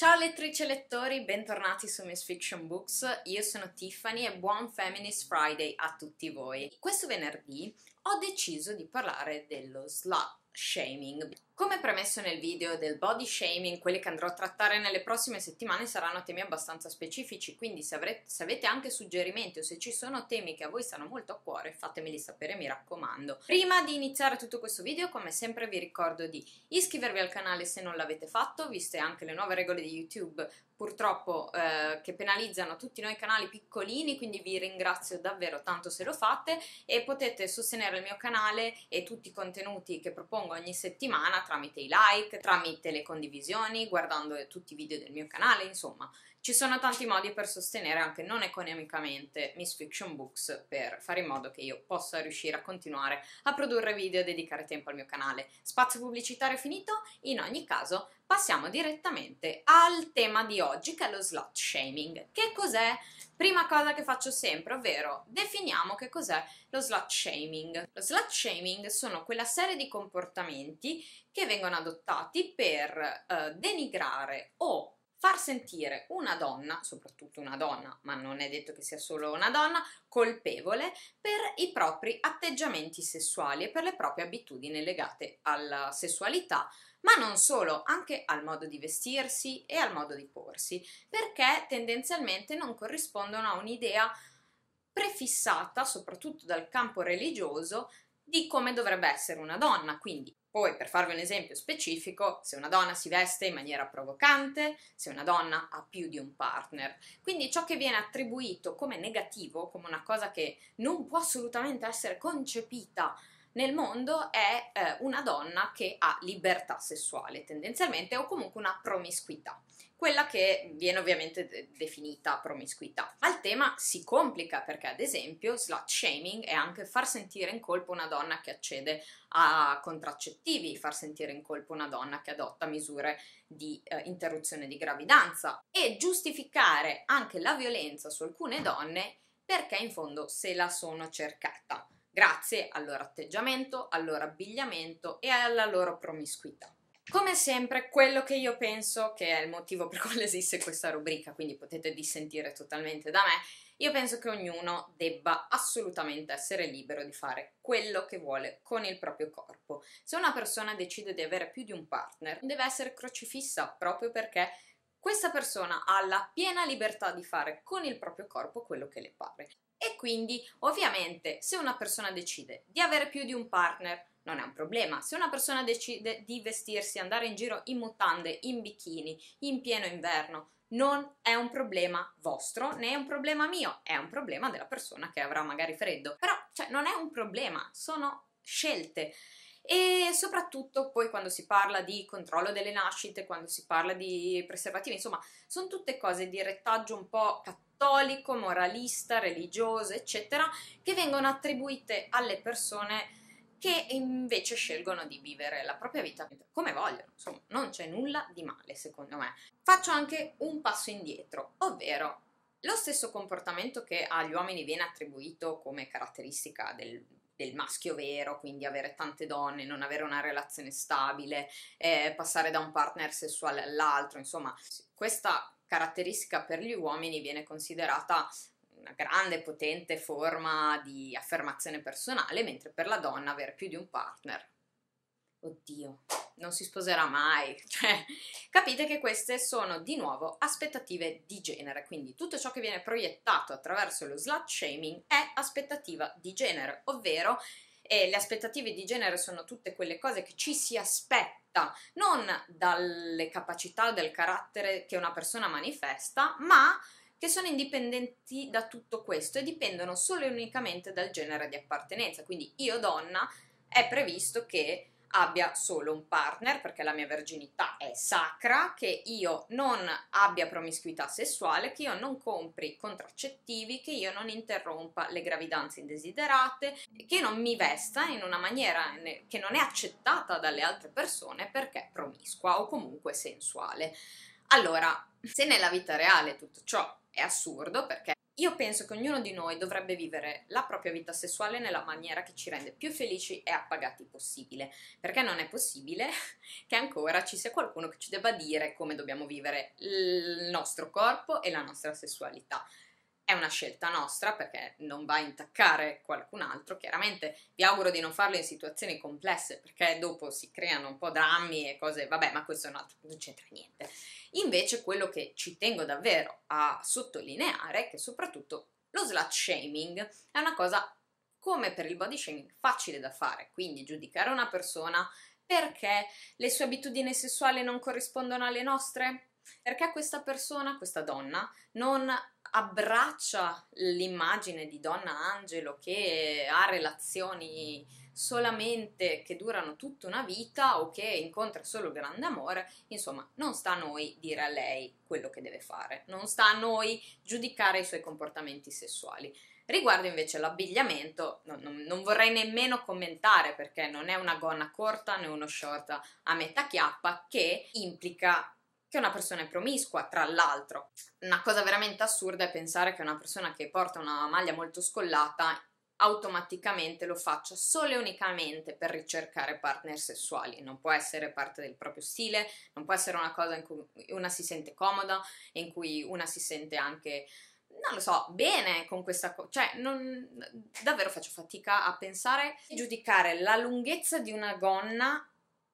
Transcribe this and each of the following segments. Ciao lettrici e lettori, bentornati su Miss Fiction Books, io sono Tiffany e buon Feminist Friday a tutti voi. Questo venerdì ho deciso di parlare dello slut shaming. Come premesso nel video del body shaming, quelli che andrò a trattare nelle prossime settimane saranno temi abbastanza specifici, quindi se avete anche suggerimenti o se ci sono temi che a voi stanno molto a cuore, fatemeli sapere, mi raccomando. Prima di iniziare tutto questo video, come sempre vi ricordo di iscrivervi al canale se non l'avete fatto, viste anche le nuove regole di YouTube, purtroppo che penalizzano tutti noi canali piccolini, quindi vi ringrazio davvero tanto se lo fate e potete sostenere il mio canale e tutti i contenuti che propongo ogni settimana tramite i like, tramite le condivisioni, guardando tutti i video del mio canale, insomma. Ci sono tanti modi per sostenere anche non economicamente Miss Fiction Books per fare in modo che io possa riuscire a continuare a produrre video e dedicare tempo al mio canale. Spazio pubblicitario finito, in ogni caso passiamo direttamente al tema di oggi, che è lo slut shaming. Che cos'è? Prima cosa che faccio sempre, ovvero definiamo che cos'è lo slut shaming. Lo slut shaming sono quella serie di comportamenti che vengono adottati per denigrare o far sentire una donna, soprattutto una donna, ma non è detto che sia solo una donna, colpevole per i propri atteggiamenti sessuali e per le proprie abitudini legate alla sessualità, ma non solo, anche al modo di vestirsi e al modo di porsi, perché tendenzialmente non corrispondono a un'idea prefissata, soprattutto dal campo religioso, di come dovrebbe essere una donna, quindi. Poi, per farvi un esempio specifico, se una donna si veste in maniera provocante, se una donna ha più di un partner. Quindi ciò che viene attribuito come negativo, come una cosa che non può assolutamente essere concepita nel mondo, è una donna che ha libertà sessuale tendenzialmente, o comunque una promiscuità, quella che viene ovviamente definita promiscuità. Al tema si complica perché, ad esempio, slut shaming è anche far sentire in colpa una donna che accede a contraccettivi, far sentire in colpa una donna che adotta misure di interruzione di gravidanza, e giustificare anche la violenza su alcune donne perché in fondo se la sono cercata, grazie al loro atteggiamento, al loro abbigliamento e alla loro promiscuità. Come sempre, quello che io penso, che è il motivo per cui esiste questa rubrica, quindi potete dissentire totalmente da me, io penso che ognuno debba assolutamente essere libero di fare quello che vuole con il proprio corpo. Se una persona decide di avere più di un partner, deve essere crocifissa, proprio perché questa persona ha la piena libertà di fare con il proprio corpo quello che le pare. E quindi, ovviamente, se una persona decide di avere più di un partner, non è un problema. Se una persona decide di vestirsi, andare in giro in mutande, in bikini, in pieno inverno, non è un problema vostro, né è un problema mio, è un problema della persona che avrà magari freddo. Però, cioè, non è un problema, sono scelte. E soprattutto poi quando si parla di controllo delle nascite, quando si parla di preservativi, insomma, sono tutte cose di retaggio un po' cattolico, moralista, religioso, eccetera, che vengono attribuite alle persone che invece scelgono di vivere la propria vita come vogliono. Insomma, non c'è nulla di male, secondo me. Faccio anche un passo indietro, ovvero lo stesso comportamento che agli uomini viene attribuito come caratteristica del maschio vero, quindi avere tante donne, non avere una relazione stabile, passare da un partner sessuale all'altro, insomma, questa caratteristica per gli uomini viene considerata una grande, potente forma di affermazione personale, mentre per la donna avere più di un partner, oddio, non si sposerà mai, cioè, capite che queste sono di nuovo aspettative di genere, quindi tutto ciò che viene proiettato attraverso lo slut shaming è aspettativa di genere, ovvero le aspettative di genere sono tutte quelle cose che ci si aspetta, non dalle capacità o del carattere che una persona manifesta, ma che sono indipendenti da tutto questo e dipendono solo e unicamente dal genere di appartenenza. Quindi io donna è previsto che abbia solo un partner, perché la mia verginità è sacra, che io non abbia promiscuità sessuale, che io non compri contraccettivi, che io non interrompa le gravidanze indesiderate, che non mi vesta in una maniera che non è accettata dalle altre persone perché è promiscua o comunque sensuale. Allora, se nella vita reale tutto ciò è assurdo, perché Io penso che ognuno di noi dovrebbe vivere la propria vita sessuale nella maniera che ci rende più felici e appagati possibile, perché non è possibile che ancora ci sia qualcuno che ci debba dire come dobbiamo vivere il nostro corpo e la nostra sessualità. È una scelta nostra perché non va a intaccare qualcun altro, chiaramente vi auguro di non farlo in situazioni complesse perché dopo si creano un po' drammi e cose, vabbè, ma questo è un altro, non c'entra niente. Invece quello che ci tengo davvero a sottolineare è che soprattutto lo slut shaming è una cosa, come per il body shaming, facile da fare, quindi giudicare una persona perché le sue abitudini sessuali non corrispondono alle nostre, perché questa persona, questa donna, non abbraccia l'immagine di Donna Angelo che ha relazioni solamente che durano tutta una vita o che incontra solo grande amore. Insomma, non sta a noi dire a lei quello che deve fare, non sta a noi giudicare i suoi comportamenti sessuali. Riguardo invece l'abbigliamento, non vorrei nemmeno commentare perché non è una gonna corta né uno short a metà chiappa che implica che una persona è promiscua, tra l'altro. Una cosa veramente assurda è pensare che una persona che porta una maglia molto scollata automaticamente lo faccia solo e unicamente per ricercare partner sessuali. Non può essere parte del proprio stile, non può essere una cosa in cui una si sente comoda e in cui una si sente anche, non lo so, bene con questa cosa. Cioè, davvero faccio fatica a pensare e giudicare la lunghezza di una gonna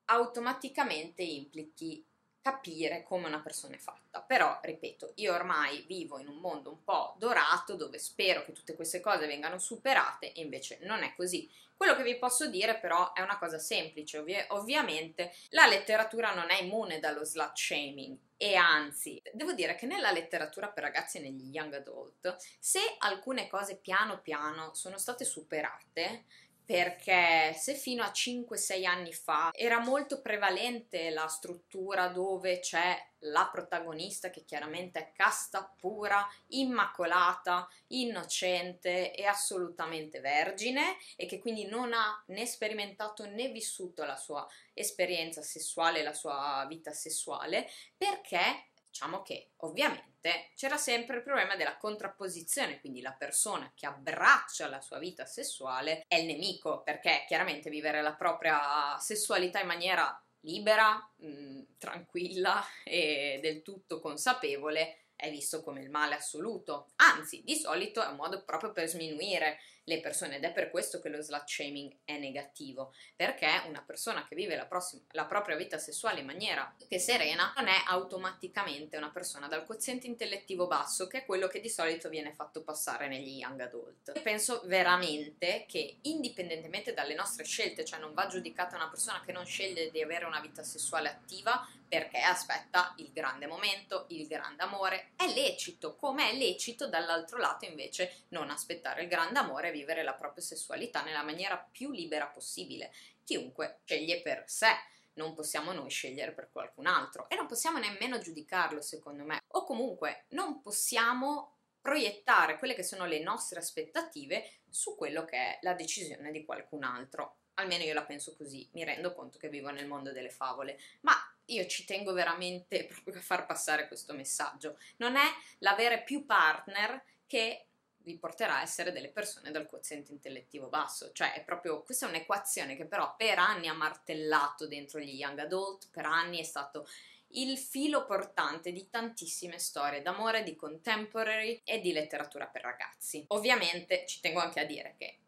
automaticamente implichi capire come una persona è fatta. Però, ripeto, io ormai vivo in un mondo un po' dorato dove spero che tutte queste cose vengano superate e invece non è così. Quello che vi posso dire però è una cosa semplice, ovviamente la letteratura non è immune dallo slut shaming e anzi, devo dire che nella letteratura per ragazzi e negli young adult, se alcune cose piano piano sono state superate, perché se fino a 5-6 anni fa era molto prevalente la struttura dove c'è la protagonista che chiaramente è casta, pura, immacolata, innocente e assolutamente vergine e che quindi non ha né sperimentato né vissuto la sua esperienza sessuale, la sua vita sessuale, perché diciamo che ovviamente c'era sempre il problema della contrapposizione, quindi la persona che abbraccia la sua vita sessuale è il nemico, perché chiaramente vivere la propria sessualità in maniera libera, tranquilla e del tutto consapevole è visto come il male assoluto, anzi di solito è un modo proprio per sminuire le persone ed è per questo che lo slut shaming è negativo, perché una persona che vive la propria vita sessuale in maniera che serena non è automaticamente una persona dal quoziente intellettivo basso, che è quello che di solito viene fatto passare negli young adult. Io penso veramente che indipendentemente dalle nostre scelte, cioè non va giudicata una persona che non sceglie di avere una vita sessuale attiva perché aspetta il grande momento, il grande amore, è lecito, come è lecito dall'altro lato invece non aspettare il grande amore, vivere la propria sessualità nella maniera più libera possibile. Chiunque sceglie per sé, non possiamo noi scegliere per qualcun altro e non possiamo nemmeno giudicarlo, secondo me, o comunque non possiamo proiettare quelle che sono le nostre aspettative su quello che è la decisione di qualcun altro. Almeno io la penso così, mi rendo conto che vivo nel mondo delle favole, ma io ci tengo veramente proprio a far passare questo messaggio. Non è l'avere più partner che vi porterà a essere delle persone dal quoziente intellettivo basso, cioè è proprio, questa è un'equazione che però per anni ha martellato dentro gli young adult, per anni è stato il filo portante di tantissime storie d'amore, di contemporary e di letteratura per ragazzi. Ovviamente ci tengo anche a dire che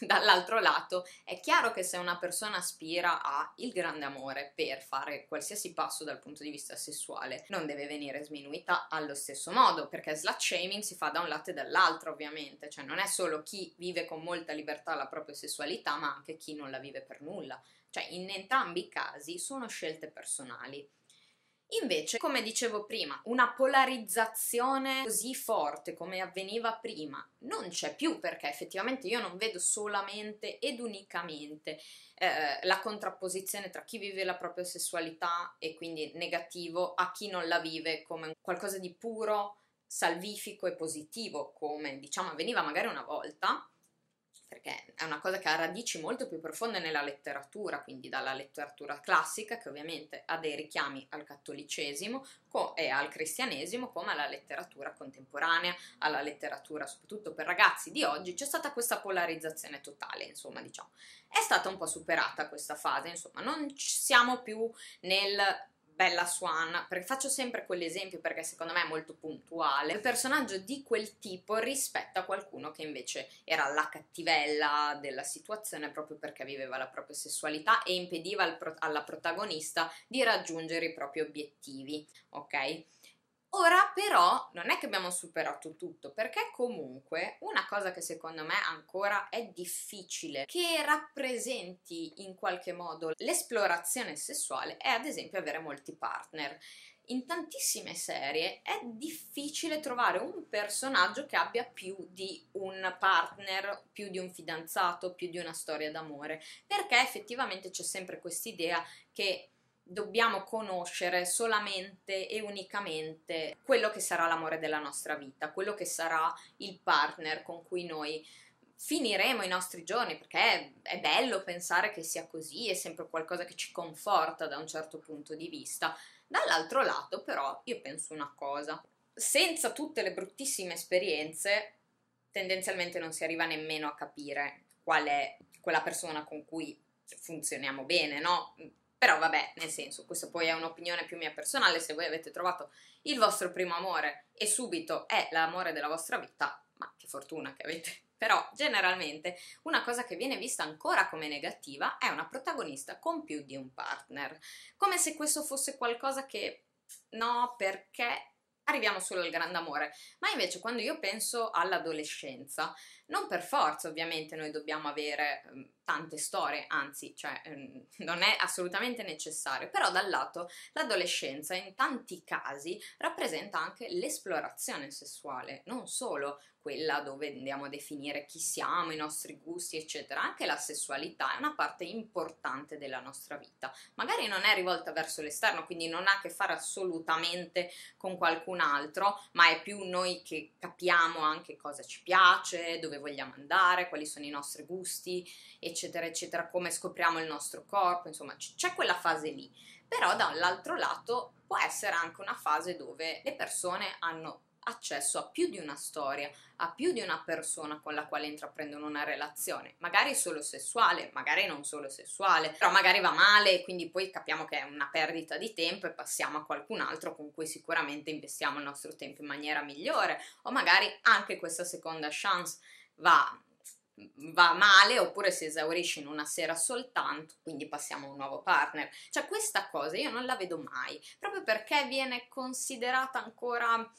dall'altro lato è chiaro che se una persona aspira a il grande amore per fare qualsiasi passo dal punto di vista sessuale non deve venire sminuita allo stesso modo, perché slut shaming si fa da un lato e dall'altro ovviamente, cioè non è solo chi vive con molta libertà la propria sessualità ma anche chi non la vive per nulla, cioè in entrambi i casi sono scelte personali. Invece, come dicevo prima, una polarizzazione così forte come avveniva prima non c'è più, perché effettivamente io non vedo solamente ed unicamente la contrapposizione tra chi vive la propria sessualità e quindi negativo a chi non la vive come qualcosa di puro, salvifico e positivo, come diciamo avveniva magari una volta. perché è una cosa che ha radici molto più profonde nella letteratura, quindi dalla letteratura classica, che ovviamente ha dei richiami al cattolicesimo e al cristianesimo, come alla letteratura contemporanea, alla letteratura soprattutto per ragazzi di oggi. C'è stata questa polarizzazione totale, insomma, diciamo. È stata un po' superata questa fase, insomma, non siamo più nel... Bella Swan, perché faccio sempre quell'esempio perché secondo me è molto puntuale, il personaggio di quel tipo rispetto a qualcuno che invece era la cattivella della situazione proprio perché viveva la propria sessualità e impediva alla protagonista di raggiungere i propri obiettivi, ok? Ora però non è che abbiamo superato tutto, perché comunque una cosa che secondo me ancora è difficile che rappresenti in qualche modo l'esplorazione sessuale è ad esempio avere molti partner. In tantissime serie è difficile trovare un personaggio che abbia più di un partner, più di un fidanzato, più di una storia d'amore, perché effettivamente c'è sempre quest'idea che dobbiamo conoscere solamente e unicamente quello che sarà l'amore della nostra vita, quello che sarà il partner con cui noi finiremo i nostri giorni, perché è bello pensare che sia così, è sempre qualcosa che ci conforta da un certo punto di vista. Dall'altro lato però io penso una cosa, senza tutte le bruttissime esperienze tendenzialmente non si arriva nemmeno a capire qual è quella persona con cui funzioniamo bene, no? Però vabbè, nel senso, questa poi è un'opinione più mia personale, se voi avete trovato il vostro primo amore e subito è l'amore della vostra vita, ma che fortuna che avete. Però generalmente una cosa che viene vista ancora come negativa è una protagonista con più di un partner, come se questo fosse qualcosa che no, perché arriviamo solo al grande amore. Ma invece quando io penso all'adolescenza, non per forza ovviamente noi dobbiamo avere tante storie, anzi, cioè, non è assolutamente necessario, però dal lato l'adolescenza in tanti casi rappresenta anche l'esplorazione sessuale, non solo quella dove andiamo a definire chi siamo, i nostri gusti eccetera, anche la sessualità è una parte importante della nostra vita, magari non è rivolta verso l'esterno, quindi non ha a che fare assolutamente con qualcun altro, ma è più noi che capiamo anche cosa ci piace, dove vogliamo andare, quali sono i nostri gusti eccetera eccetera, come scopriamo il nostro corpo, insomma c'è quella fase lì. Però dall'altro lato può essere anche una fase dove le persone hanno accesso a più di una storia, a più di una persona con la quale intraprendono una relazione, magari solo sessuale, magari non solo sessuale, però magari va male e quindi poi capiamo che è una perdita di tempo e passiamo a qualcun altro con cui sicuramente investiamo il nostro tempo in maniera migliore, o magari anche questa seconda chance va male oppure si esaurisce in una sera soltanto, quindi passiamo a un nuovo partner. Cioè questa cosa io non la vedo mai, proprio perché viene considerata ancora...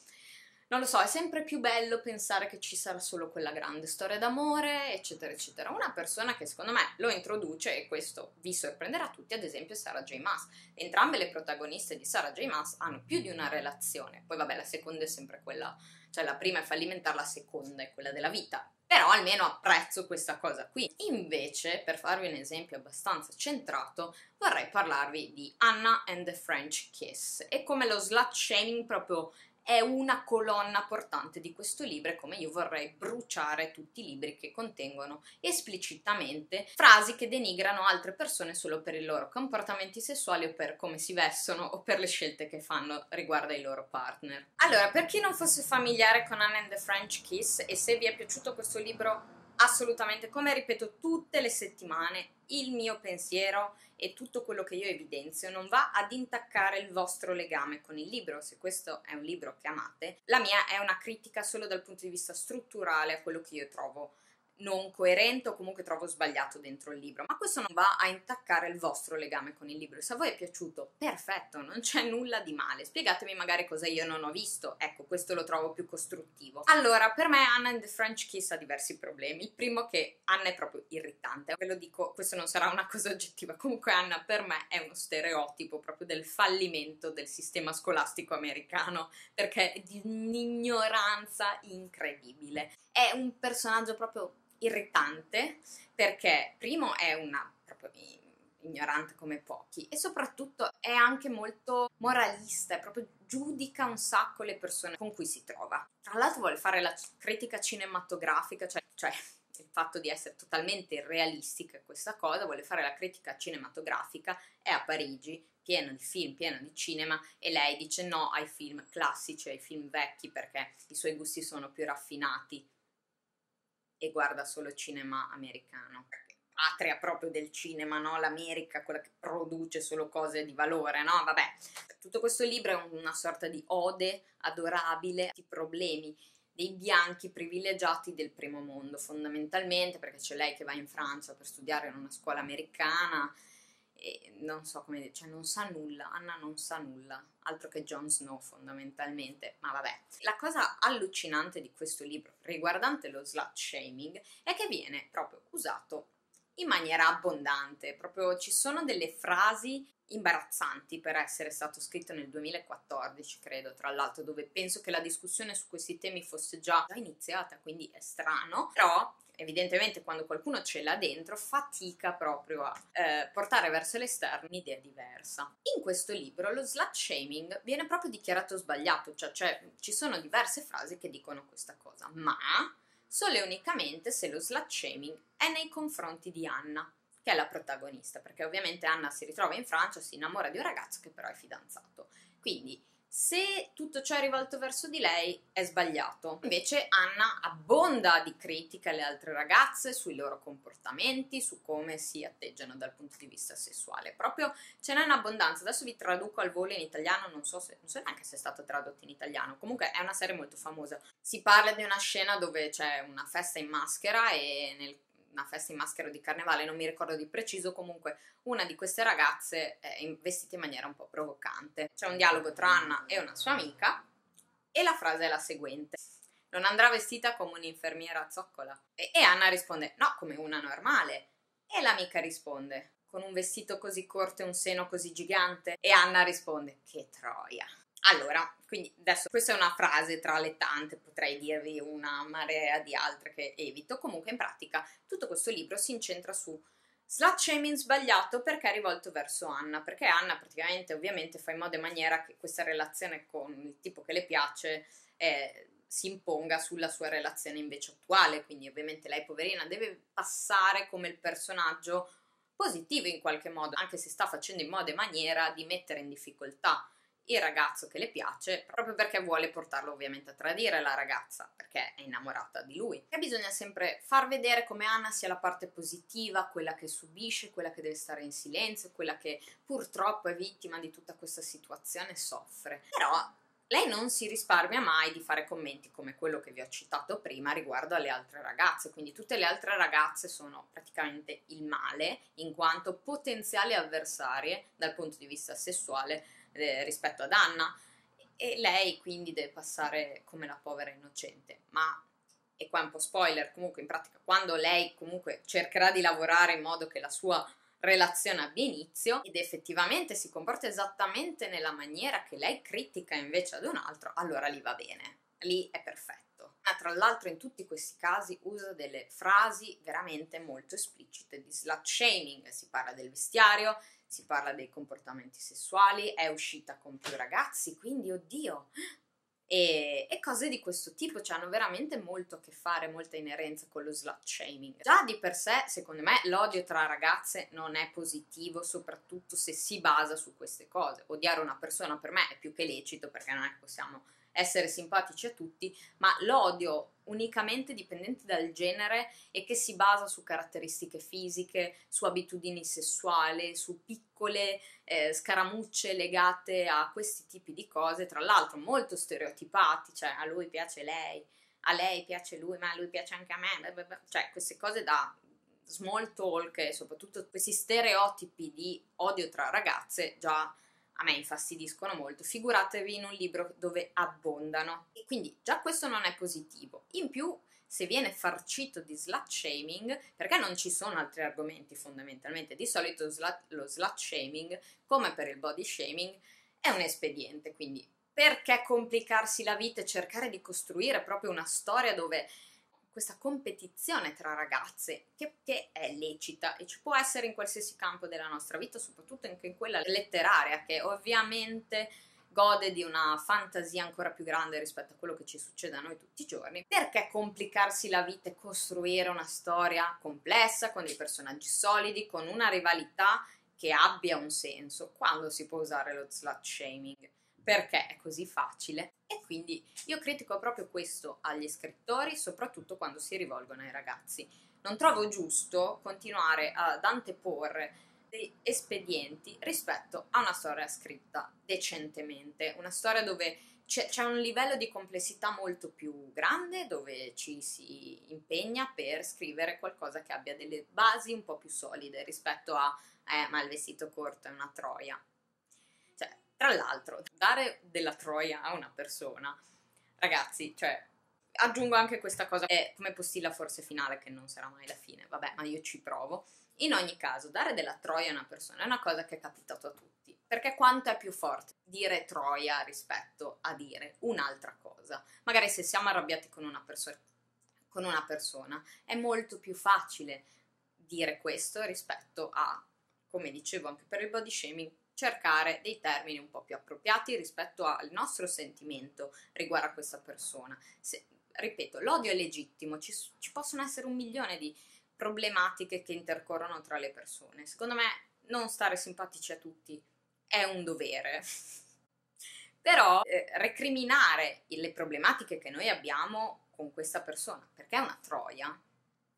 Non lo so, è sempre più bello pensare che ci sarà solo quella grande storia d'amore, eccetera, eccetera. Una persona che secondo me lo introduce, e questo vi sorprenderà tutti, ad esempio Sarah J. Maas. Entrambe le protagoniste di Sarah J. Maas hanno più di una relazione. Poi vabbè, la seconda è sempre quella, cioè la prima è fallimentare, la seconda è quella della vita. Però almeno apprezzo questa cosa qui. Invece, per farvi un esempio abbastanza centrato, vorrei parlarvi di Anna and the French Kiss e come lo slut shaming proprio... è una colonna portante di questo libro, e come io vorrei bruciare tutti i libri che contengono esplicitamente frasi che denigrano altre persone solo per i loro comportamenti sessuali o per come si vestono o per le scelte che fanno riguardo ai loro partner. Allora, per chi non fosse familiare con Anna and the French Kiss, e se vi è piaciuto questo libro, assolutamente, come ripeto tutte le settimane, il mio pensiero e tutto quello che io evidenzio non va ad intaccare il vostro legame con il libro, se questo è un libro che amate. La mia è una critica solo dal punto di vista strutturale a quello che io trovo non coerente o comunque trovo sbagliato dentro il libro, ma questo non va a intaccare il vostro legame con il libro. Se a voi è piaciuto, perfetto, non c'è nulla di male, spiegatemi magari cosa io non ho visto, ecco, questo lo trovo più costruttivo. Allora, per me Anna and the French Kiss ha diversi problemi. Il primo è che Anna è proprio irritante, ve lo dico, questo non sarà una cosa oggettiva, comunque Anna per me è uno stereotipo proprio del fallimento del sistema scolastico americano, perché è di un'ignoranza incredibile. È un personaggio proprio irritante perché primo è una proprio ignorante come pochi, e soprattutto è anche molto moralista, è proprio giudica un sacco le persone con cui si trova. Tra l'altro vuole fare la critica cinematografica, cioè il fatto di essere totalmente realistica è questa cosa, vuole fare la critica cinematografica, è a Parigi, pieno di film, pieno di cinema, e lei dice no ai film classici, ai film vecchi, perché i suoi gusti sono più raffinati e guarda solo cinema americano. Patria proprio del cinema, no? L'America, quella che produce solo cose di valore, no? Vabbè. Tutto questo libro è una sorta di ode adorabile ai problemi dei bianchi privilegiati del primo mondo, fondamentalmente, perché c'è lei che va in Francia per studiare in una scuola americana e non so come dire, cioè non sa nulla, Anna non sa nulla, altro che Jon Snow fondamentalmente, ma vabbè. La cosa allucinante di questo libro riguardante lo slut shaming è che viene proprio usato in maniera abbondante, proprio ci sono delle frasi imbarazzanti per essere stato scritto nel 2014, credo, tra l'altro, dove penso che la discussione su questi temi fosse già iniziata, quindi è strano, però evidentemente quando qualcuno ce l'ha dentro fatica proprio a portare verso l'esterno un'idea diversa. In questo libro lo slut shaming viene proprio dichiarato sbagliato, cioè ci sono diverse frasi che dicono questa cosa, ma solo e unicamente se lo slut shaming è nei confronti di Anna, che è la protagonista, perché ovviamente Anna si ritrova in Francia, si innamora di un ragazzo che però è fidanzato. Quindi se tutto ciò è rivolto verso di lei è sbagliato. Invece Anna abbonda di critiche alle altre ragazze sui loro comportamenti, su come si atteggiano dal punto di vista sessuale. Proprio ce n'è un'abbondanza. Adesso vi traduco al volo in italiano, non so neanche se è stato tradotto in italiano. Comunque è una serie molto famosa. Si parla di una scena dove c'è una festa in maschera e una festa in maschera di carnevale, non mi ricordo di preciso, comunque una di queste ragazze è vestita in maniera un po' provocante. C'è un dialogo tra Anna e una sua amica e la frase è la seguente: non andrà vestita come un'infermiera a zoccola? E Anna risponde no, come una normale. E l'amica risponde con un vestito così corto e un seno così gigante? E Anna risponde che troia. Allora, quindi adesso questa è una frase tra le tante, potrei dirvi una marea di altre che evito, comunque in pratica tutto questo libro si incentra su slut shaming sbagliato perché è rivolto verso Anna, perché Anna praticamente ovviamente fa in modo e maniera che questa relazione con il tipo che le piace si imponga sulla sua relazione invece attuale, quindi ovviamente lei poverina deve passare come il personaggio positivo in qualche modo, anche se sta facendo in modo e maniera di mettere in difficoltà il ragazzo che le piace, proprio perché vuole portarlo ovviamente a tradire la ragazza, perché è innamorata di lui. E bisogna sempre far vedere come Anna sia la parte positiva, quella che subisce, quella che deve stare in silenzio, quella che purtroppo è vittima di tutta questa situazione e soffre. Però lei non si risparmia mai di fare commenti come quello che vi ho citato prima riguardo alle altre ragazze, quindi tutte le altre ragazze sono praticamente il male in quanto potenziali avversarie dal punto di vista sessuale rispetto ad Anna, e lei quindi deve passare come la povera innocente. Ma, e qua è un po' spoiler, comunque in pratica quando lei comunque cercherà di lavorare in modo che la sua relazione abbia inizio ed effettivamente si comporta esattamente nella maniera che lei critica invece ad un altro, allora lì va bene, lì è perfetto. Ma tra l'altro in tutti questi casi usa delle frasi veramente molto esplicite di slut shaming, si parla del vestiario, si parla dei comportamenti sessuali, è uscita con più ragazzi, quindi oddio, e cose di questo tipo, cioè hanno veramente molto a che fare, molta inerenza con lo slut shaming. Già di per sé, secondo me, l'odio tra ragazze non è positivo, soprattutto se si basa su queste cose. Odiare una persona per me è più che lecito, perché non è che possiamo essere simpatici a tutti, ma l'odio unicamente dipendente dal genere e che si basa su caratteristiche fisiche, su abitudini sessuali, su piccole scaramucce legate a questi tipi di cose, tra l'altro molto stereotipati, cioè a lui piace lei, a lei piace lui, ma a lui piace anche a me, cioè queste cose da small talk e soprattutto questi stereotipi di odio tra ragazze già a me infastidiscono molto, figuratevi in un libro dove abbondano. E quindi già questo non è positivo. In più, se viene farcito di slut shaming, perché non ci sono altri argomenti fondamentalmente, di solito lo slut shaming, come per il body shaming, è un espediente, quindi perché complicarsi la vita e cercare di costruire proprio una storia dove questa competizione tra ragazze, che è lecita e ci può essere in qualsiasi campo della nostra vita, soprattutto anche in quella letteraria, che ovviamente gode di una fantasia ancora più grande rispetto a quello che ci succede a noi tutti i giorni. Perché complicarsi la vita e costruire una storia complessa, con dei personaggi solidi, con una rivalità che abbia un senso, quando si può usare lo slut shaming? Perché è così facile, e quindi io critico proprio questo agli scrittori, soprattutto quando si rivolgono ai ragazzi. Non trovo giusto continuare ad anteporre degli espedienti rispetto a una storia scritta decentemente, una storia dove c'è un livello di complessità molto più grande, dove ci si impegna per scrivere qualcosa che abbia delle basi un po' più solide rispetto a ma il vestito corto è una troia. Tra l'altro, dare della troia a una persona, ragazzi, cioè, aggiungo anche questa cosa, è come postilla forse finale che non sarà mai la fine, vabbè, ma io ci provo. In ogni caso, dare della troia a una persona è una cosa che è capitato a tutti, perché quanto è più forte dire troia rispetto a dire un'altra cosa. Magari se siamo arrabbiati con una persona, è molto più facile dire questo rispetto a, come dicevo anche per il body shaming, cercare dei termini un po' più appropriati rispetto al nostro sentimento riguardo a questa persona. Ripeto, l'odio è legittimo, ci possono essere 1 milione di problematiche che intercorrono tra le persone. Secondo me non stare simpatici a tutti è un dovere, però recriminare le problematiche che noi abbiamo con questa persona, perché è una troia,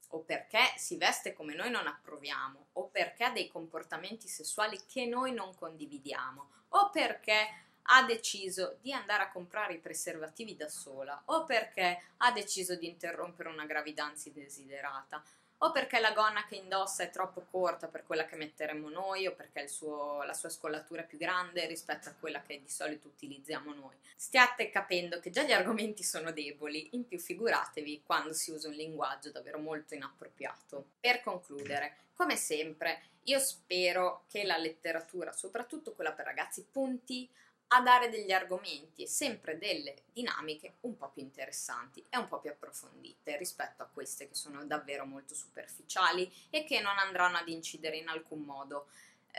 o perché si veste come noi non approviamo, o perché ha dei comportamenti sessuali che noi non condividiamo, o perché ha deciso di andare a comprare i preservativi da sola, o perché ha deciso di interrompere una gravidanza indesiderata, o perché la gonna che indossa è troppo corta per quella che metteremo noi, o perché la sua scollatura è più grande rispetto a quella che di solito utilizziamo noi. Stiate capendo che già gli argomenti sono deboli, in più figuratevi quando si usa un linguaggio davvero molto inappropriato. Per concludere, come sempre, io spero che la letteratura, soprattutto quella per ragazzi, punti a dare degli argomenti e sempre delle dinamiche un po' più interessanti e un po' più approfondite rispetto a queste che sono davvero molto superficiali e che non andranno ad incidere in alcun modo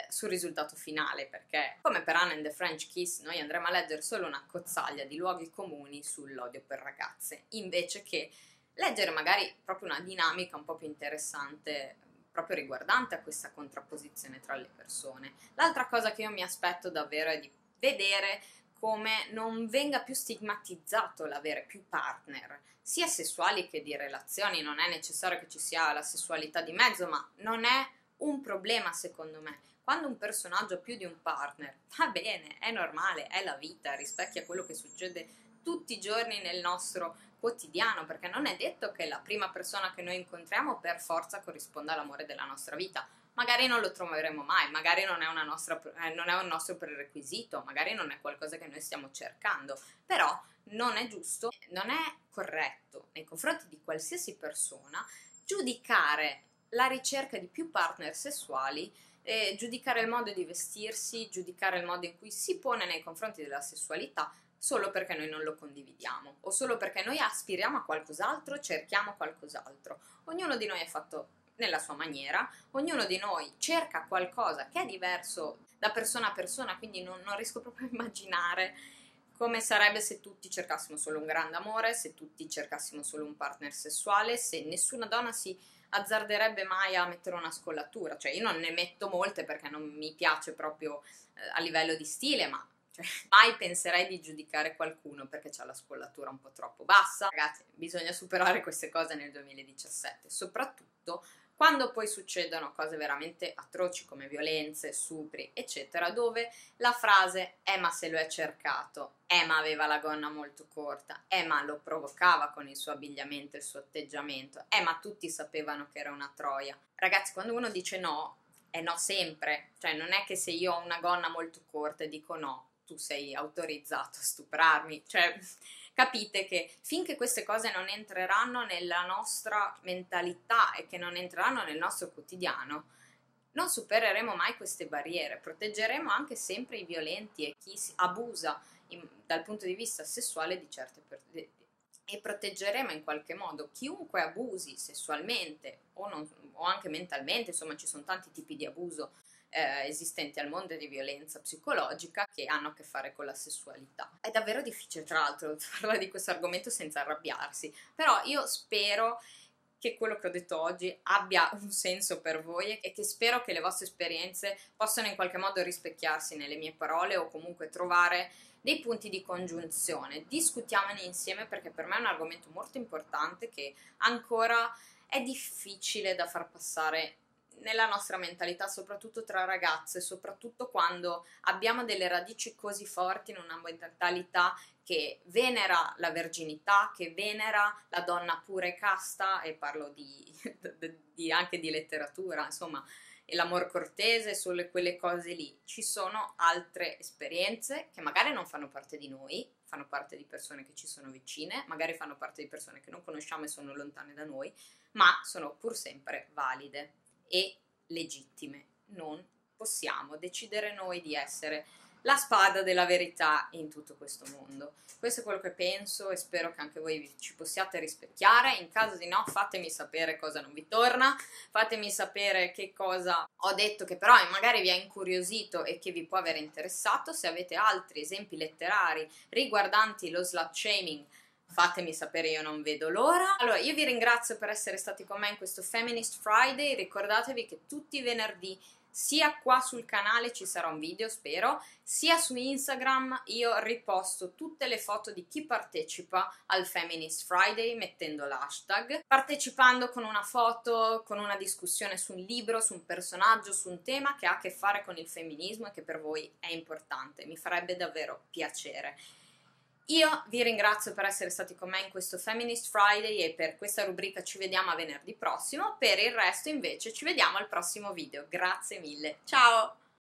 sul risultato finale, perché come per Anna and the French Kiss noi andremo a leggere solo una cozzaglia di luoghi comuni sull'odio per ragazze, invece che leggere magari proprio una dinamica un po' più interessante proprio riguardante a questa contrapposizione tra le persone. L'altra cosa che io mi aspetto davvero è di vedere come non venga più stigmatizzato l'avere più partner, sia sessuali che di relazioni. Non è necessario che ci sia la sessualità di mezzo, ma non è un problema secondo me. Quando un personaggio ha più di un partner, va bene, è normale, è la vita, rispecchia quello che succede tutti i giorni nel nostro quotidiano, perché non è detto che la prima persona che noi incontriamo per forza corrisponda all'amore della nostra vita. Magari non lo troveremo mai, magari non è un nostro prerequisito, magari non è qualcosa che noi stiamo cercando, però non è giusto, non è corretto nei confronti di qualsiasi persona giudicare la ricerca di più partner sessuali, giudicare il modo di vestirsi, giudicare il modo in cui si pone nei confronti della sessualità solo perché noi non lo condividiamo o solo perché noi aspiriamo a qualcos'altro, cerchiamo qualcos'altro. Ognuno di noi è fatto nella sua maniera, ognuno di noi cerca qualcosa che è diverso da persona a persona, quindi non riesco proprio a immaginare come sarebbe se tutti cercassimo solo un grande amore, se tutti cercassimo solo un partner sessuale, se nessuna donna si azzarderebbe mai a mettere una scollatura. Cioè, io non ne metto molte perché non mi piace proprio a livello di stile, ma cioè, mai penserei di giudicare qualcuno perché c'ha la scollatura un po' troppo bassa. Ragazzi, bisogna superare queste cose nel 2017, soprattutto quando poi succedono cose veramente atroci come violenze, stupri, eccetera, dove la frase ma se lo è cercato, ma aveva la gonna molto corta, ma lo provocava con il suo abbigliamento, il suo atteggiamento, ma tutti sapevano che era una troia. Ragazzi, quando uno dice no, è no sempre. Cioè, non è che se io ho una gonna molto corta e dico no, tu sei autorizzato a stuprarmi. Cioè, capite che finché queste cose non entreranno nella nostra mentalità e che non entreranno nel nostro quotidiano, non supereremo mai queste barriere. Proteggeremo anche sempre i violenti e chi abusa dal punto di vista sessuale di certe persone, e proteggeremo in qualche modo chiunque abusi sessualmente o anche mentalmente. Insomma, ci sono tanti tipi di abuso esistenti al mondo di violenza psicologica che hanno a che fare con la sessualità. È davvero difficile, tra l'altro, parlare di questo argomento senza arrabbiarsi, però io spero che quello che ho detto oggi abbia un senso per voi e che spero che le vostre esperienze possano in qualche modo rispecchiarsi nelle mie parole o comunque trovare dei punti di congiunzione. Discutiamone insieme, perché per me è un argomento molto importante che ancora è difficile da far passare nella nostra mentalità, soprattutto tra ragazze, soprattutto quando abbiamo delle radici così forti in una mentalità che venera la verginità, che venera la donna pura e casta, e parlo anche di letteratura, insomma, e l'amor cortese, sulle quelle cose lì. Ci sono altre esperienze che magari non fanno parte di noi, fanno parte di persone che ci sono vicine, magari fanno parte di persone che non conosciamo e sono lontane da noi, ma sono pur sempre valide e legittime. Non possiamo decidere noi di essere la spada della verità in tutto questo mondo. Questo è quello che penso e spero che anche voi ci possiate rispecchiare. In caso di no, fatemi sapere cosa non vi torna, fatemi sapere che cosa ho detto che però magari vi ha incuriosito e che vi può aver interessato. Se avete altri esempi letterari riguardanti lo slut shaming, fatemi sapere, io non vedo l'ora. Allora, io vi ringrazio per essere stati con me in questo Feminist Friday. Ricordatevi che tutti i venerdì, sia qua sul canale ci sarà un video, spero, sia su Instagram io riposto tutte le foto di chi partecipa al Feminist Friday mettendo l'hashtag, partecipando con una foto, con una discussione su un libro, su un personaggio, su un tema che ha a che fare con il femminismo e che per voi è importante. Mi farebbe davvero piacere. Io vi ringrazio per essere stati con me in questo Feminist Friday e per questa rubrica ci vediamo a venerdì prossimo, per il resto invece ci vediamo al prossimo video. Grazie mille, ciao!